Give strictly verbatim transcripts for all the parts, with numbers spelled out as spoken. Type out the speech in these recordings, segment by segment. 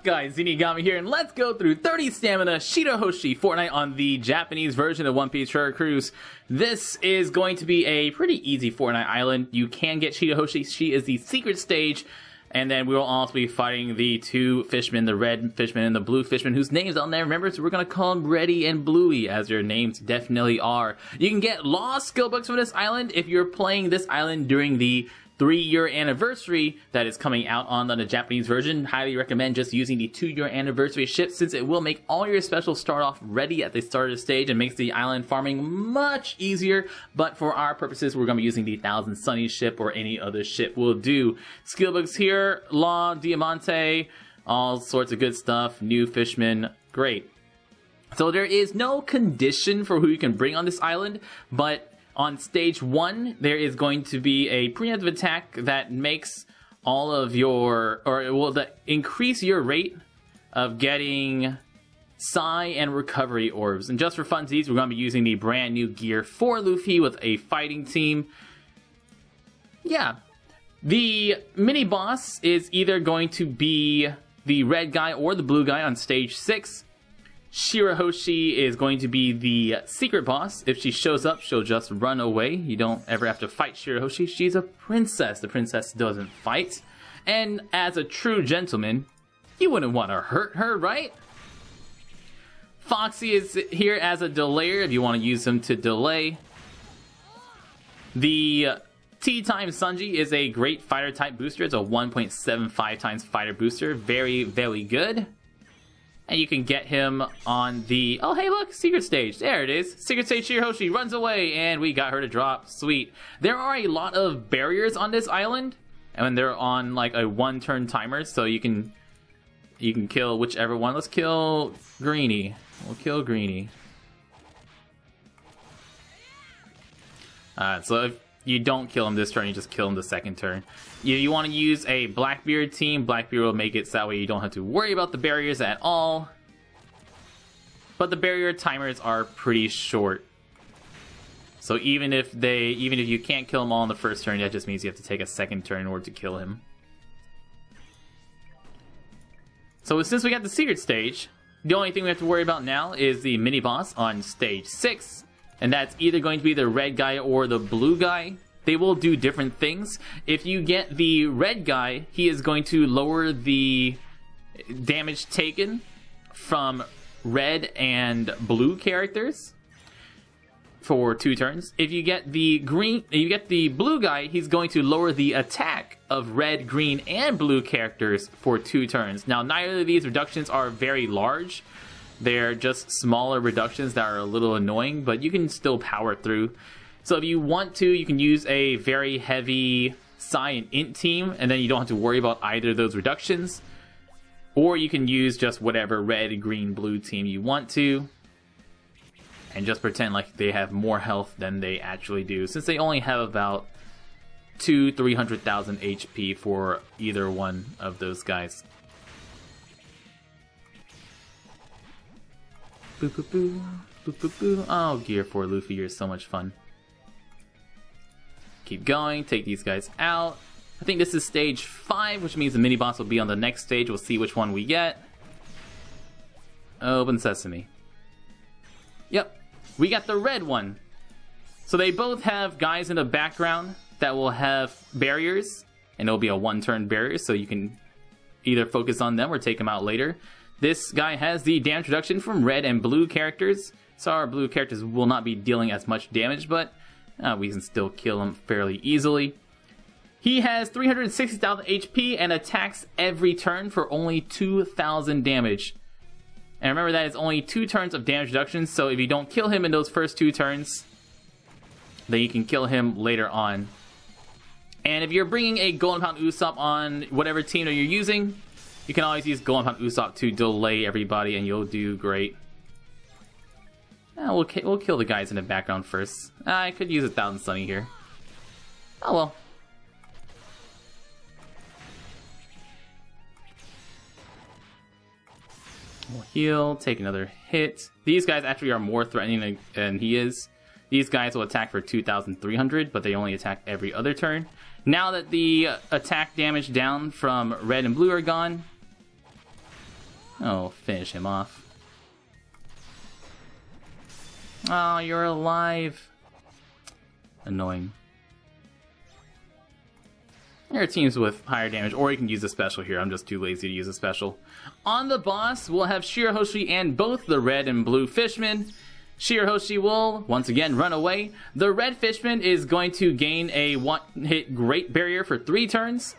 up guys, Zeenigami here, and let's go through thirty Stamina Shirahoshi Fortnite on the Japanese version of One Piece Treasure Cruise. This is going to be a pretty easy Fortnite island. You can get Shirahoshi, she is the secret stage, and then we will also be fighting the two fishmen, the red fishman and the blue fishman, whose names I'll never remember, so we're gonna call them Reddy and Bluey, as their names definitely are. You can get lost skill books from this island if you're playing this island during the three year anniversary that is coming out on the Japanese version. Highly recommend just using the two year anniversary ship, since it will make all your specials start off ready at the start of the stage and makes the island farming much easier. But for our purposes, we're going to be using the Thousand Sunny ship, or any other ship will do. Skill books here, Law, Diamante, all sorts of good stuff. New Fishman, great. So there is no condition for who you can bring on this island, but on stage one, there is going to be a preemptive attack that makes all of your, or it will increase your rate of getting Psy and recovery orbs. And just for funsies, we're going to be using the brand new gear for Luffy with a fighting team. Yeah. The mini boss is either going to be the red guy or the blue guy on stage six. Shirahoshi is going to be the secret boss. If she shows up, she'll just run away. You don't ever have to fight Shirahoshi. She's a princess. The princess doesn't fight. And as a true gentleman, you wouldn't want to hurt her, right? Foxy is here as a delayer if you want to use him to delay. The Tea Time Sanji is a great fighter type booster. It's a one point seven five times fighter booster. Very, very good. And you can get him on the, oh hey look, secret stage, there it is. Secret stage Shirahoshi runs away and we got her to drop, sweet. There are a lot of barriers on this island, and they're on like a one turn timer, so you can you can kill whichever one. Let's kill Greenie, we'll kill Greenie. Uh, so if you don't kill him this turn, you just kill him the second turn. You, you want to use a Blackbeard team. Blackbeard will make it so that way you don't have to worry about the barriers at all. But the barrier timers are pretty short. So even if they, even if you can't kill them all on the first turn, that just means you have to take a second turn in order to kill him. So since we got the secret stage, the only thing we have to worry about now is the mini boss on stage six. And that's either going to be the red guy or the blue guy. They will do different things. If you get the red guy, he is going to lower the damage taken from red and blue characters for two turns. If you get the green, if you get the blue guy, he's going to lower the attack of red, green, and blue characters for two turns. Now, neither of these reductions are very large. They're just smaller reductions that are a little annoying, but you can still power through. So if you want to, you can use a very heavy Psy and Int team, and then you don't have to worry about either of those reductions. Or you can use just whatever red, green, blue team you want to, and just pretend like they have more health than they actually do, since they only have about two, three hundred thousand H P for either one of those guys. Boo, boo, boo. Boo, boo, boo. Oh, Gear four Luffy, you're so much fun. Keep going, take these guys out. I think this is stage five, which means the mini boss will be on the next stage. We'll see which one we get. Open sesame. Yep, we got the red one. So they both have guys in the background that will have barriers, and it'll be a one-turn barrier, so you can either focus on them or take them out later. This guy has the damage reduction from red and blue characters, so our blue characters will not be dealing as much damage, but uh, we can still kill him fairly easily. He has three hundred sixty thousand H P and attacks every turn for only two thousand damage. And remember, that is only two turns of damage reduction, so if you don't kill him in those first two turns, then you can kill him later on. And if you're bringing a Golden Pound Usopp on whatever team that you're using, you can always use Golden Pound Usopp to delay everybody and you'll do great. Ah, we'll, we'll kill the guys in the background first. Ah, I could use a Thousand Sunny here. Oh well. We'll heal, take another hit. These guys actually are more threatening than he is. These guys will attack for two thousand three hundred, but they only attack every other turn. Now that the attack damage down from red and blue are gone, Oh, finish him off. Oh, you're alive. Annoying. There are teams with higher damage, or you can use a special here. I'm just too lazy to use a special. On the boss, we'll have Shirahoshi and both the red and blue fishmen. Shirahoshi will, once again, run away. The red fishman is going to gain a one-hit great barrier for three turns.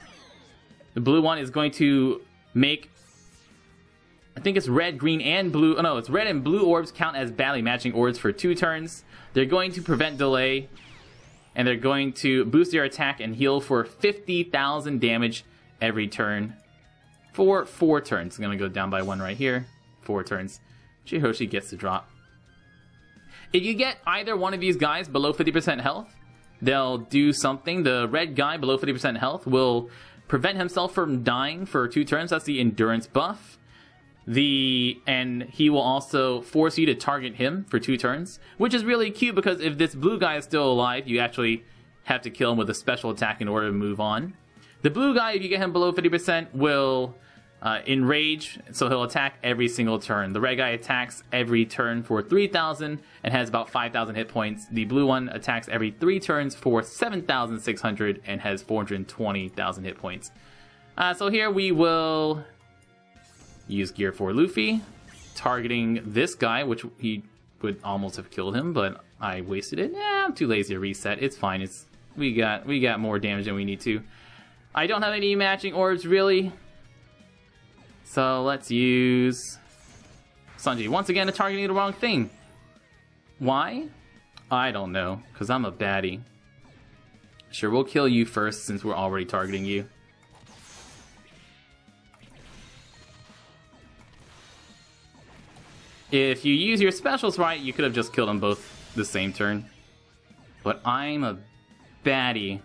The blue one is going to make... I think it's red, green, and blue. Oh, no, it's red and blue orbs count as badly matching orbs for two turns. They're going to prevent delay, and they're going to boost their attack and heal for fifty thousand damage every turn for four turns. I'm going to go down by one right here. Four turns. Shirahoshi gets the drop. If you get either one of these guys below fifty percent health, they'll do something. The red guy below fifty percent health will prevent himself from dying for two turns. That's the endurance buff. The and he will also force you to target him for two turns, which is really cute because if this blue guy is still alive, you actually have to kill him with a special attack in order to move on. The blue guy, if you get him below fifty percent, will uh, enrage, so he'll attack every single turn. The red guy attacks every turn for three thousand and has about five thousand hit points. The blue one attacks every three turns for seven thousand six hundred and has four hundred twenty thousand hit points. Uh, so here we will... use gear for Luffy, targeting this guy, which he would almost have killed him, but I wasted it. Nah, I'm too lazy to reset. It's fine. It's we got we got more damage than we need to. I don't have any matching orbs really, so let's use Sanji once again to targeting the wrong thing. Why? I don't know, because I'm a baddie. Sure, we'll kill you first since we're already targeting you. If you use your specials right, you could have just killed them both the same turn. But I'm a baddie.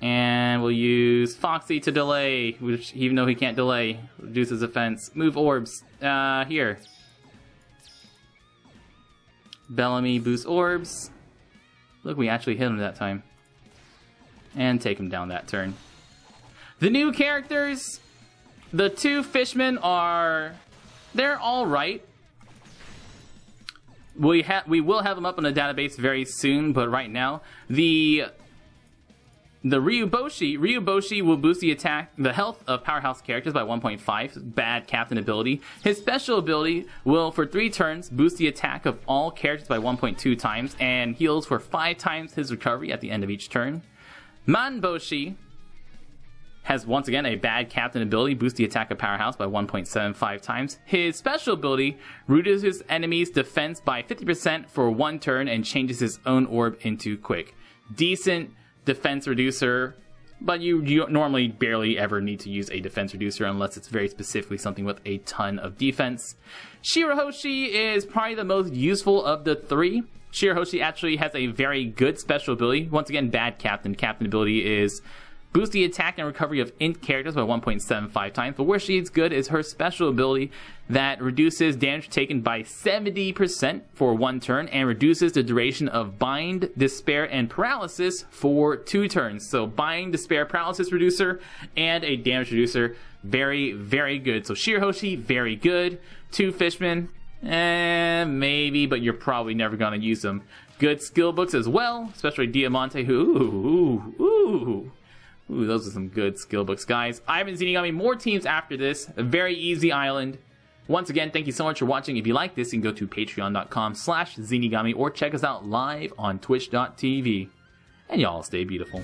And we'll use Foxy to delay, which even though he can't delay, reduces offense. Move orbs. Uh, here. Bellamy boosts orbs. Look, we actually hit him that time. And take him down that turn. The new characters! The two fishmen are... they're all right. We ha we will have them up in the database very soon, but right now the the Ryuboshi Ryuboshi will boost the attack, the health of powerhouse characters by one point five. Bad captain ability. His special ability will, for three turns, boost the attack of all characters by one point two times and heals for five times his recovery at the end of each turn. Manboshi has once again a bad captain ability, boost the attack of powerhouse by one point seven five times. His special ability reduces his enemy's defense by fifty percent for one turn and changes his own orb into quick. Decent defense reducer, but you, you normally barely ever need to use a defense reducer unless it's very specifically something with a ton of defense. Shirahoshi is probably the most useful of the three. Shirahoshi actually has a very good special ability. Once again, bad captain. Captain ability is... boost the attack and recovery of int characters by one point seven five times. But where she's good is her special ability that reduces damage taken by seventy percent for one turn and reduces the duration of Bind, Despair, and Paralysis for two turns. So Bind, Despair, Paralysis reducer and a damage reducer. Very, very good. So Shirahoshi, very good. Two fishmen, eh, maybe, but you're probably never going to use them. Good skill books as well, especially Diamante, who... ooh, ooh, ooh. Ooh, those are some good skill books, guys. I've been Zeenigami. More teams after this. A very easy island. Once again, thank you so much for watching. If you like this, you can go to patreon.com slash Zeenigami or check us out live on twitch dot t v. And y'all stay beautiful.